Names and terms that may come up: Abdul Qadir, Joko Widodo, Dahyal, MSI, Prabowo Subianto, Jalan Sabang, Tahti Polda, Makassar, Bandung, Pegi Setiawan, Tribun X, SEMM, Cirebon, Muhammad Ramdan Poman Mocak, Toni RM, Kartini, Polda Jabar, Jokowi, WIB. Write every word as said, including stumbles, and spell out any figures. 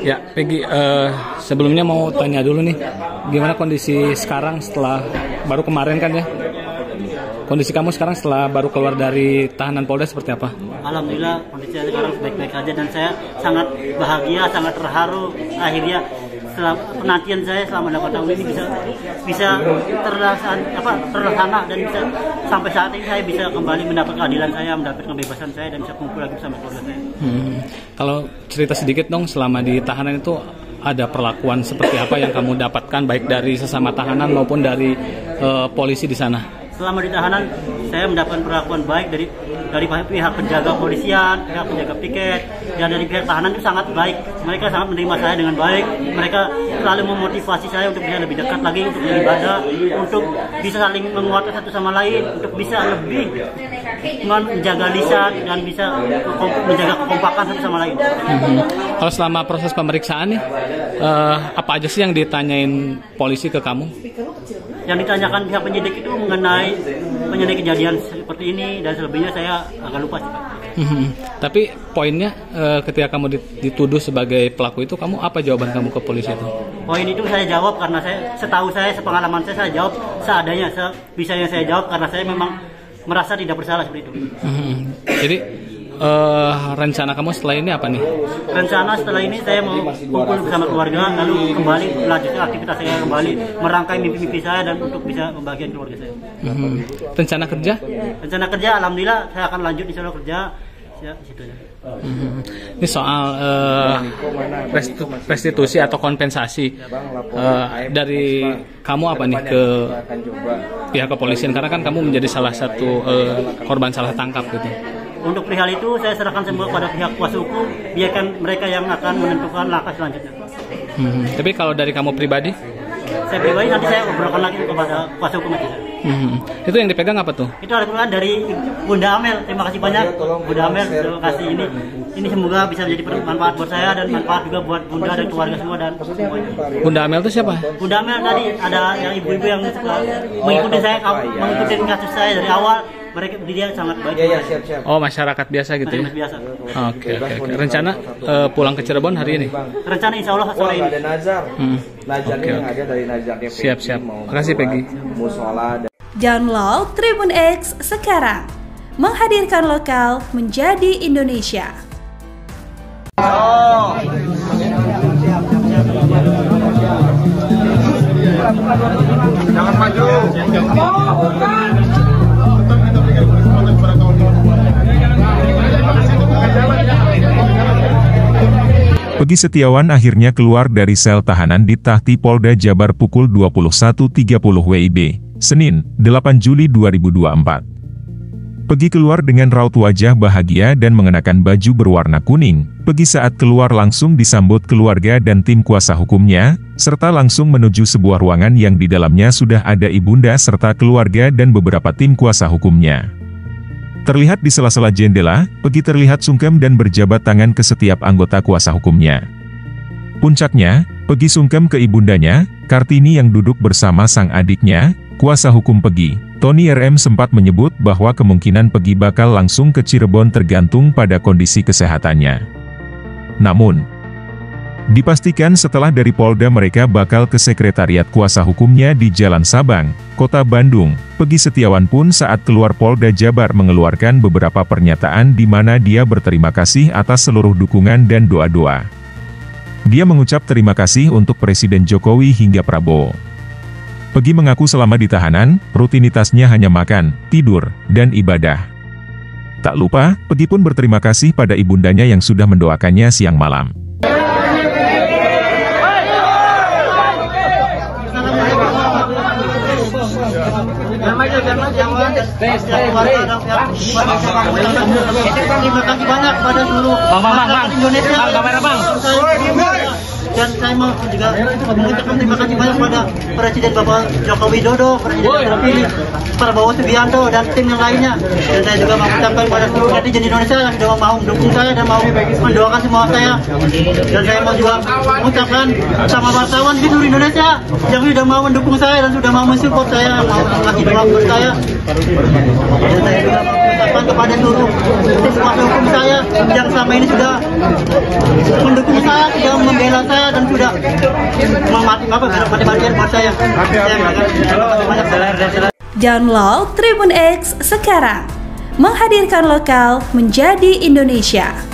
Ya, Pegi, uh, sebelumnya mau tanya dulu nih, gimana kondisi sekarang setelah baru kemarin kan ya? Kondisi kamu sekarang setelah baru keluar dari tahanan Polda seperti apa? Alhamdulillah, kondisi sekarang baik-baik aja dan saya sangat bahagia, sangat terharu. Akhirnya setelah penantian saya selama delapan tahun ini bisa bisa terlaksana, apa, terlaksana dan bisa sampai saat ini saya bisa kembali mendapat keadilan saya, mendapat kebebasan saya dan bisa kumpul lagi bersama keluarga saya. Hmm. Kalau cerita sedikit dong, selama di tahanan itu ada perlakuan seperti apa yang kamu dapatkan baik dari sesama tahanan maupun dari uh, polisi di sana? Selama di tahanan, saya mendapatkan perlakuan baik dari dari pihak penjaga polisian, pihak penjaga piket, dan dari pihak tahanan itu sangat baik. Mereka sangat menerima saya dengan baik. Mereka selalu memotivasi saya untuk bisa lebih dekat lagi, untuk beribadah, untuk bisa saling menguatkan satu sama lain, untuk bisa lebih menjaga lisan dan bisa menjaga kekompakan satu sama lain. Hmm. Kalau selama proses pemeriksaan nih, eh, apa aja sih yang ditanyain polisi ke kamu? Yang ditanyakan pihak penyidik itu mengenai mengenai kejadian seperti ini dan selebihnya saya agak lupa sih, Pak. Mm-hmm. Tapi poinnya e, ketika kamu dituduh sebagai pelaku itu, kamu apa jawaban kamu ke polisi itu? Poin itu saya jawab karena saya setahu saya, sepengalaman saya, saya jawab seadanya, sebisanya saya jawab karena saya memang merasa tidak bersalah seperti itu. Mm-hmm. Jadi Uh, rencana kamu setelah ini apa nih? Rencana setelah ini saya mau kumpul bersama keluarga, lalu kembali melanjutkan aktivitas saya, kembali merangkai mimpi-mimpi saya dan untuk bisa membagikan keluarga saya. Hmm. Rencana kerja? Rencana kerja, alhamdulillah saya akan lanjut di sana kerja. Ya, situ ya. Hmm. Ini soal uh, restitu restitusi atau kompensasi uh, dari kamu apa nih ke pihak kepolisian, karena kan kamu menjadi salah satu uh, korban salah tangkap gitu. Untuk perihal itu, saya serahkan semua pada pihak kuasa hukum, biarkan mereka yang akan menentukan langkah selanjutnya. Hmm, tapi kalau dari kamu pribadi? Saya pribadi nanti saya obrolkan lagi kepada kuasa hukum aja. Hmm, itu yang dipegang apa tuh? Itu adalah dari Bunda Amel, terima kasih banyak. Bunda Amel, terima kasih ini. Ini semoga bisa menjadi manfaat buat saya dan manfaat juga buat Bunda dan keluarga semua dan semuanya. Bunda Amel itu siapa? Bunda Amel tadi ada yang ibu-ibu yang suka mengikuti saya, mengikuti kasus saya dari awal. Mereka dia sangat baik. Ya, ya, siap, siap. Oh, masyarakat biasa gitu ya? Biasa. Oke, oke, oke. Rencana uh, pulang ke Cirebon hari ini? Rencana insya Allah sore ini. Hmm. Oke, oke. Siap, siap. Makasih, Pegi. Download Tribun X sekarang. Menghadirkan lokal menjadi Indonesia. Oh. Jangan maju. Oh, bukan. Pegi Setiawan akhirnya keluar dari sel tahanan di Tahti Polda Jabar pukul dua puluh satu tiga puluh W I B, Senin, delapan Juli dua ribu dua puluh empat. Pegi keluar dengan raut wajah bahagia dan mengenakan baju berwarna kuning. Pegi saat keluar langsung disambut keluarga dan tim kuasa hukumnya, serta langsung menuju sebuah ruangan yang di dalamnya sudah ada ibunda serta keluarga dan beberapa tim kuasa hukumnya. Terlihat di sela-sela jendela, Pegi terlihat sungkem dan berjabat tangan ke setiap anggota kuasa hukumnya. Puncaknya, Pegi sungkem ke ibundanya, Kartini yang duduk bersama sang adiknya. Kuasa hukum Pegi, Toni R M sempat menyebut bahwa kemungkinan Pegi bakal langsung ke Cirebon tergantung pada kondisi kesehatannya. Namun, dipastikan setelah dari Polda mereka bakal ke Sekretariat Kuasa Hukumnya di Jalan Sabang, Kota Bandung. Pegi Setiawan pun saat keluar Polda Jabar mengeluarkan beberapa pernyataan di mana dia berterima kasih atas seluruh dukungan dan doa-doa. Dia mengucap terima kasih untuk Presiden Jokowi hingga Prabowo. Pegi mengaku selama di tahanan, rutinitasnya hanya makan, tidur, dan ibadah. Tak lupa, Pegi pun berterima kasih pada ibundanya yang sudah mendoakannya siang malam. Terima kasih banyak pada seluruh masyarakat Indonesia dan saya mau juga mengucapkan terima kasih banyak pada Presiden Bapak Joko Widodo, Presiden terpilih Prabowo Subianto dan tim yang lainnya. Dan saya juga mau mengucapkan pada seluruh netizen Indonesia yang sudah mau mendukung saya dan mau mendoakan semua saya. Dan saya mau juga mengucapkan sama wartawan di seluruh Indonesia yang sudah mau mendukung saya dan sudah mau mensupport saya, mau mengasih doa buat saya. Dan saya juga mau mengucapkan kepada seluruh tim kuasa hukum saya yang selama ini sudah mendukung saya. keadilan saya dan sudah memati apa mati bagian buat saya. Download Tribun X sekarang, menghadirkan lokal menjadi Indonesia.